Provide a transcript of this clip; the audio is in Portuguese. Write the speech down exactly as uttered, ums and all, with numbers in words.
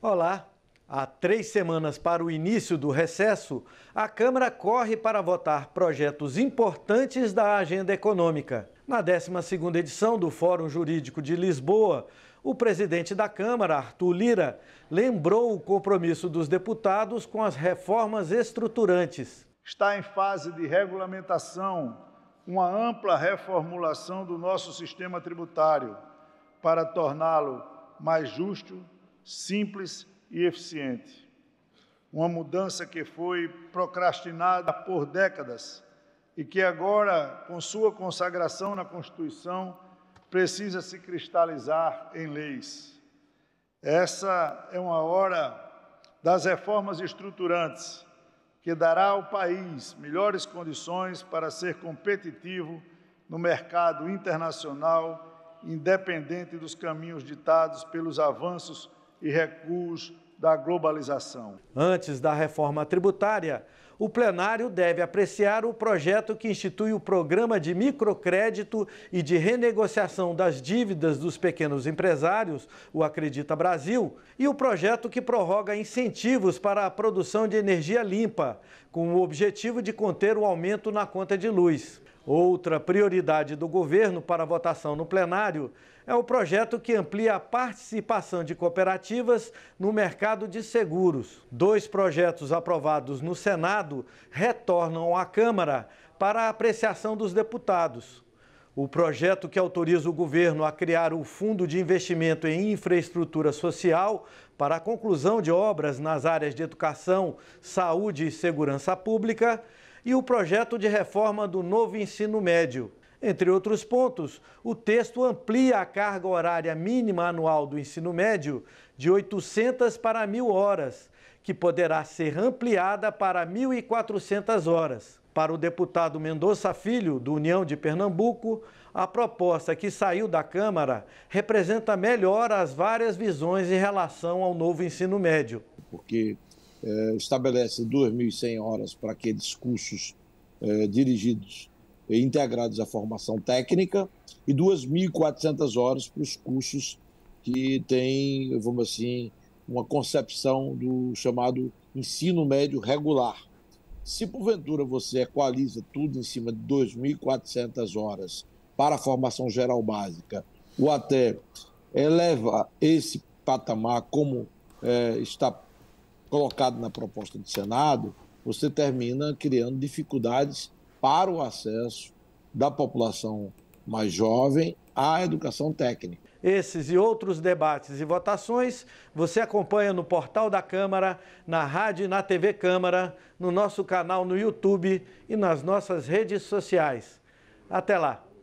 Olá! Há três semanas para o início do recesso, a Câmara corre para votar projetos importantes da agenda econômica. Na décima segunda edição do Fórum Jurídico de Lisboa, o presidente da Câmara, Arthur Lira, lembrou o compromisso dos deputados com as reformas estruturantes. Está em fase de regulamentação uma ampla reformulação do nosso sistema tributário para torná-lo mais justo, simples e eficiente. Uma mudança que foi procrastinada por décadas e que agora, com sua consagração na Constituição, precisa se cristalizar em leis. Essa é uma hora das reformas estruturantes, que dará ao país melhores condições para ser competitivo no mercado internacional, independente dos caminhos ditados pelos avanços e recuos da globalização. Antes da reforma tributária, o plenário deve apreciar o projeto que institui o programa de microcrédito e de renegociação das dívidas dos pequenos empresários, o Acredita Brasil, e o projeto que prorroga incentivos para a produção de energia limpa, com o objetivo de conter o aumento na conta de luz. Outra prioridade do governo para votação no plenário é o projeto que amplia a participação de cooperativas no mercado de seguros. Dois projetos aprovados no Senado retornam à Câmara para a apreciação dos deputados. O projeto que autoriza o governo a criar o Fundo de Investimento em Infraestrutura Social para a conclusão de obras nas áreas de educação, saúde e segurança pública e o projeto de reforma do Novo Ensino Médio. Entre outros pontos, o texto amplia a carga horária mínima anual do ensino médio de oitocentas para mil horas, que poderá ser ampliada para mil e quatrocentas horas. Para o deputado Mendonça Filho, do União de Pernambuco, a proposta que saiu da Câmara representa melhor as várias visões em relação ao novo ensino médio. Porque É, estabelece duas mil e cem horas para aqueles cursos é, dirigidos e integrados à formação técnica e duas mil e quatrocentas horas para os cursos que têm, vamos assim, uma concepção do chamado ensino médio regular. Se porventura você equaliza tudo em cima de duas mil e quatrocentas horas para a formação geral básica ou até eleva esse patamar como é, está colocado na proposta do Senado, você termina criando dificuldades para o acesso da população mais jovem à educação técnica. Esses e outros debates e votações você acompanha no portal da Câmara, na rádio e na T V Câmara, no nosso canal no YouTube e nas nossas redes sociais. Até lá!